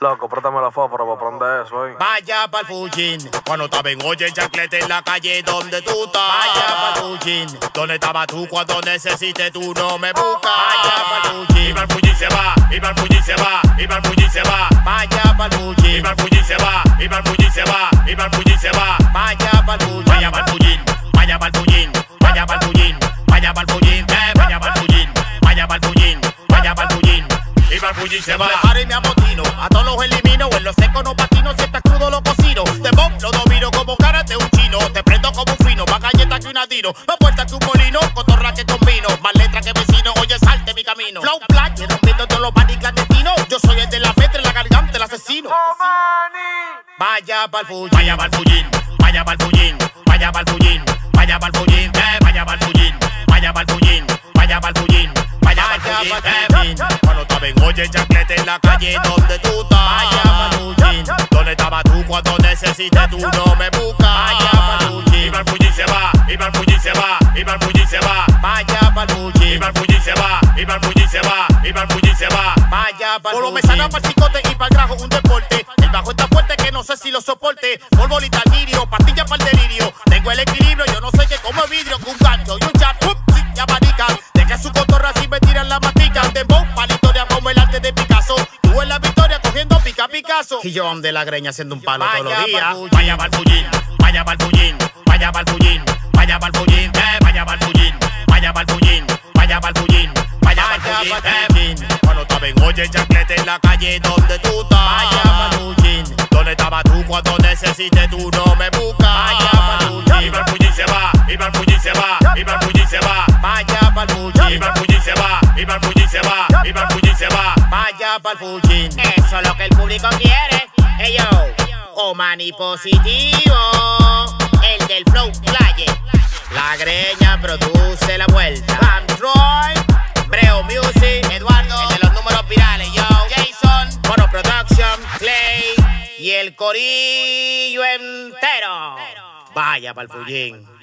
Loco, préstame la fósforo para prender eso hoy. Vaya pa'l Fuyin, cuando estaba en olla en chancleta en la calle donde tú estás. Vaya pa'l Fuyin, donde estabas tú cuando necesites tú no me buscas. Vaya pa'l Fuyin, y pa'l Fuyin se va, y pa'l Fuyin se va, y pa'l Fuyin se va. Vaya pa'l Fuyin, y pa'l Fuyin se va, y pa'l Fuyin se va, y pa'l Fuyin se va. Vaya pa'l Fuyin, vaya pa'l Fuyin, vaya pa'l Fuyin, vaya pa'l Fuyin, vaya pa'l Fuyin, vaya pa'l Fuyin, vaya pa'l Fuyin, vaya pa'l Fuyin. Y pa'l Fuyin se va. Me paro y me amotino, a todos los elimino. En los secos no patino, si estás crudo lo cocino. Te bomb lo domino como cara de un chino. Te prendo como un fino, más galleta que una tiro. Más puerta que un molino, cotorra que combino. Más letra que vecino, oye salte mi camino. Flow Playe, rompiendo todos los paris clandestinos. Yo soy el de la letra, la garganta, el asesino. Vaya pa'l Fuyin, vaya pa'l Fuyin, vaya pa'l Fuyin, vaya pa'l Fuyin, vaya pa'l Fuyin, vaya pa'l Fuyin, vaya pa'l Fuyin, vaya pa'l Fuyin, vaya pa'l Fuyin. Oye, chanclete en la calle donde tú estás. Vaya pa'l Fuyin, donde estabas tú cuando necesites tú no me buscas. Vaya pa'l Fuyin, y pa'l Fuyin se va, y pa'l Fuyin se va, y pa'l Fuyin se va. Vaya pa'l Fuyin, y pa'l Fuyin se va, y pa'l Fuyin se va, y pa'l Fuyin se va. Vaya pa'l Fuyin, polo me sana pa'l chicote y pa'l grajo un deporte. El bajo está fuerte que no sé si lo soporte. Polvolita al lirio, pastilla pa'l delirio. Tengo el equilibrio, yo no sé qué como el vidrio. Que un gancho y un chat, ¡pup! Sí, ya marican. De que su cotorra si me tiran la matica. De bomba de Picasso, tú en la victoria cogiendo pica Picasso. Y yo de la greña haciendo un palo todos los días. Vaya pa'l Fuyin, vaya pa'l Fuyin, vaya pa'l Fuyin, vaya pa'l Fuyin, vaya pa'l Fuyin, vaya pa'l Fuyin, vaya pa'l Fuyin, vaya pa'l Fuyin. Cuando estaba en olla en chancleta en la calle donde tú estás. Vaya pa'l Fuyin, donde estabas tú cuando necesites tú no me buscas. Vaya pa'l Fuyin, y pa'l Fuyin se va, y pa'l Fuyin se va, y pa'l Fuyin se va. Vaya pa'l Fuyin, y pa'l Fuyin se va, y pa'l Fuyin se va, y pa'l Fuyin se va. Vaya pa'l Fuyin. Eso es lo que el público quiere. Hey yo, Omany Positivo, el del Flow Playe. La greña produce la vuelta. Pam Troy, Breo Music, Eduardo, el de los números virales. Yo, Jason, Mono Production, Clay y el corillo entero. Vaya pa'l Fuyin.